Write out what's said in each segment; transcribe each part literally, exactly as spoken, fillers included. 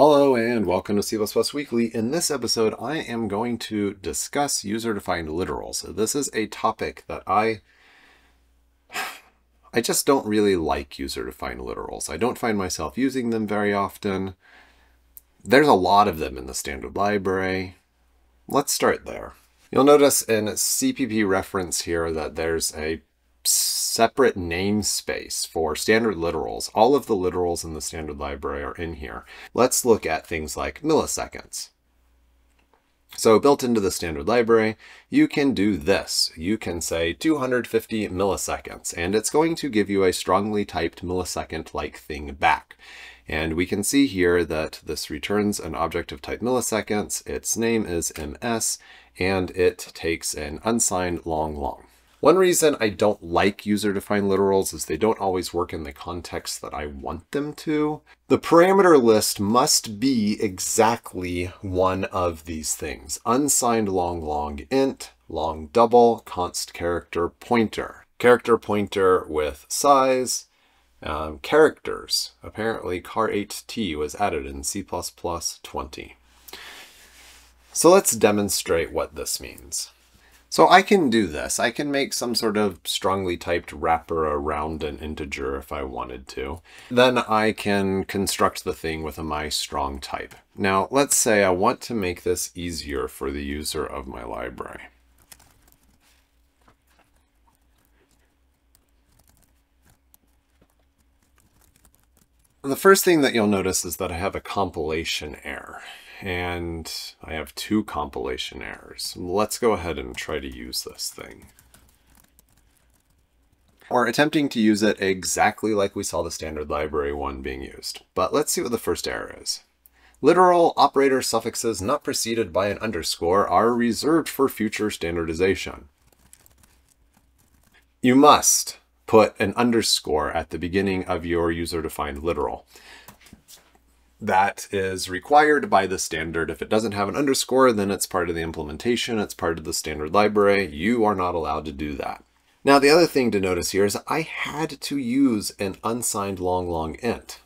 Hello and welcome to C plus plus Weekly. In this episode, I am going to discuss user-defined literals. So this is a topic that I, I just don't really like user-defined literals. I don't find myself using them very often. There's a lot of them in the standard library. Let's start there. You'll notice in C P P reference here that there's a separate namespace for standard literals. All of the literals in the standard library are in here. Let's look at things like milliseconds. So built into the standard library, you can do this. You can say two hundred fifty milliseconds, and it's going to give you a strongly typed millisecond-like thing back. And we can see here that this returns an object of type milliseconds. Its name is M S, and it takes an unsigned long long. One reason I don't like user-defined literals is they don't always work in the context that I want them to. The parameter list must be exactly one of these things: unsigned long long int, long double, const character pointer, character pointer with size, um, characters. Apparently char eight T was added in C plus plus twenty. So let's demonstrate what this means. So I can do this. I can make some sort of strongly typed wrapper around an integer if I wanted to. Then I can construct the thing with a my strong type. Now, let's say I want to make this easier for the user of my library. The first thing that you'll notice is that I have a compilation error. And I have two compilation errors. Let's go ahead and try to use this thing. Or attempting to use it exactly like we saw the standard library one being used. But let's see what the first error is. Literal operator suffixes not preceded by an underscore are reserved for future standardization. You must put an underscore at the beginning of your user-defined literal. That is required by the standard. If it doesn't have an underscore, then it's part of the implementation. It's part of the standard library. You are not allowed to do that. Now, the other thing to notice here is I had to use an unsigned long, long int.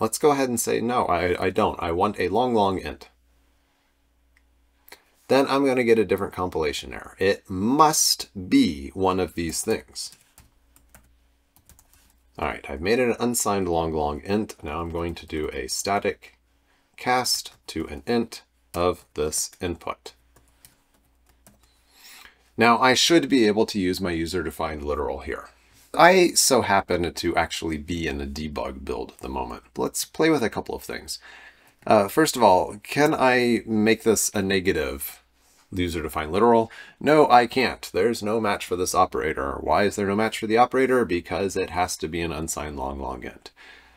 Let's go ahead and say, no, I, I don't. I want a long, long int. Then I'm going to get a different compilation error. It must be one of these things. All right, I've made it an unsigned long, long int. Now I'm going to do a static cast to an int of this input. Now I should be able to use my user-defined literal here. I so happen to actually be in a debug build at the moment. Let's play with a couple of things. Uh, first of all, can I make this a negative user-defined literal? No, I can't. There's no match for this operator. Why is there no match for the operator? Because it has to be an unsigned long, long int.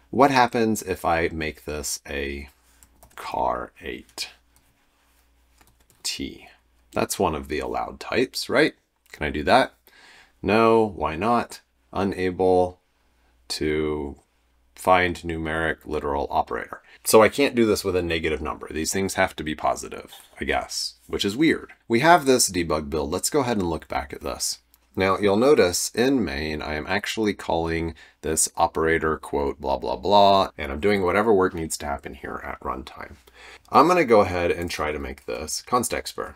What happens if I make this a char eight T? That's one of the allowed types, right? Can I do that? No, why not? Unable to find numeric literal operator. So I can't do this with a negative number. These things have to be positive, I guess, which is weird. We have this debug build. Let's go ahead and look back at this. Now you'll notice in main, I am actually calling this operator quote, blah, blah, blah, and I'm doing whatever work needs to happen here at runtime. I'm going to go ahead and try to make this constexpr.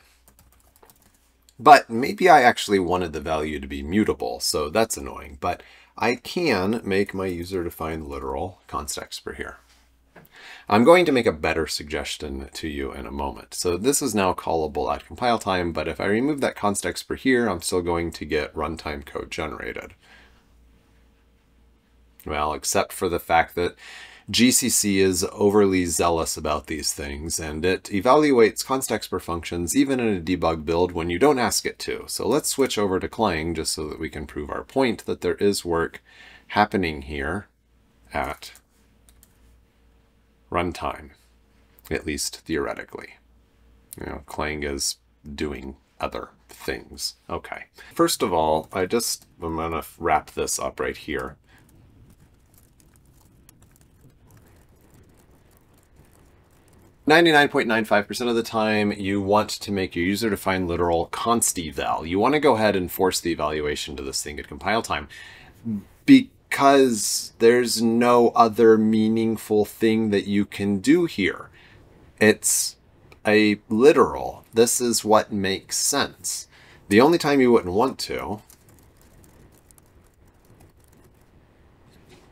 But maybe I actually wanted the value to be mutable, so that's annoying. But I can make my user-defined literal constexpr here. I'm going to make a better suggestion to you in a moment. So this is now callable at compile time, but if I remove that constexpr here, I'm still going to get runtime code generated. Well, except for the fact that G C C is overly zealous about these things, and it evaluates constexpr functions even in a debug build when you don't ask it to. So let's switch over to Clang just so that we can prove our point that there is work happening here at runtime, at least theoretically. You know, Clang is doing other things. Okay. First of all, I just I'm gonna wrap this up right here. ninety-nine point nine five percent of the time, you want to make your user-defined literal consteval. You want to go ahead and force the evaluation to this thing at compile time. Be because there's no other meaningful thing that you can do here. It's a literal. This is what makes sense. The only time you wouldn't want to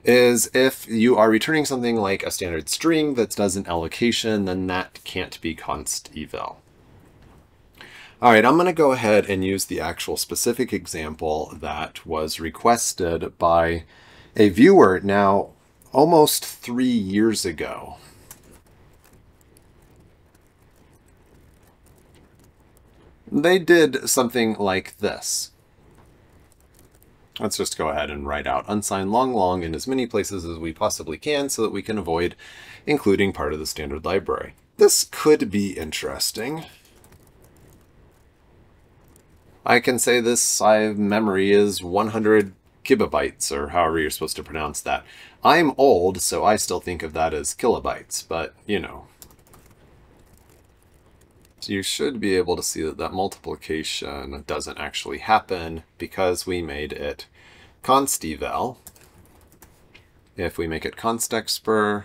is if you are returning something like a standard string that does an allocation, then that can't be consteval. All right, I'm going to go ahead and use the actual specific example that was requested by a viewer now almost three years ago. They did something like this. Let's just go ahead and write out unsigned long long in as many places as we possibly can so that we can avoid including part of the standard library. This could be interesting. I can say this memory is one hundred kibibytes, or however you're supposed to pronounce that. I'm old, so I still think of that as kilobytes, but you know. So you should be able to see that that multiplication doesn't actually happen because we made it consteval. If we make it constexpr,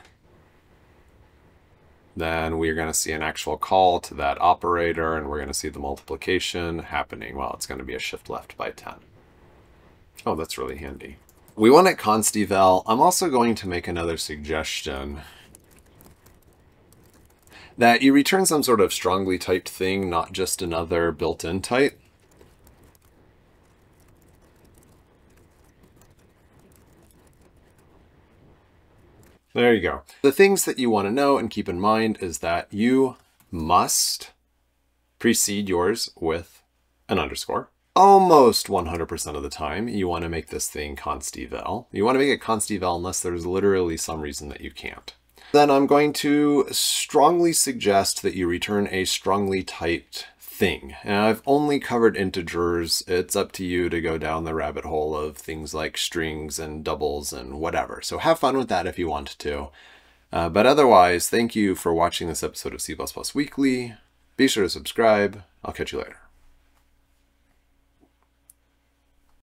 then we're going to see an actual call to that operator, and we're going to see the multiplication happening. Well, it's going to be a shift left by ten. Oh, that's really handy. We want it consteval. I'm also going to make another suggestion that you return some sort of strongly typed thing, not just another built-in type. There you go. The things that you want to know and keep in mind is that you must precede yours with an underscore. Almost one hundred percent of the time, you want to make this thing consteval. You want to make it consteval unless there's literally some reason that you can't. Then I'm going to strongly suggest that you return a strongly typed thing. Now, I've only covered integers. It's up to you to go down the rabbit hole of things like strings and doubles and whatever. So have fun with that if you want to. Uh, but otherwise, thank you for watching this episode of C plus plus Weekly. Be sure to subscribe. I'll catch you later.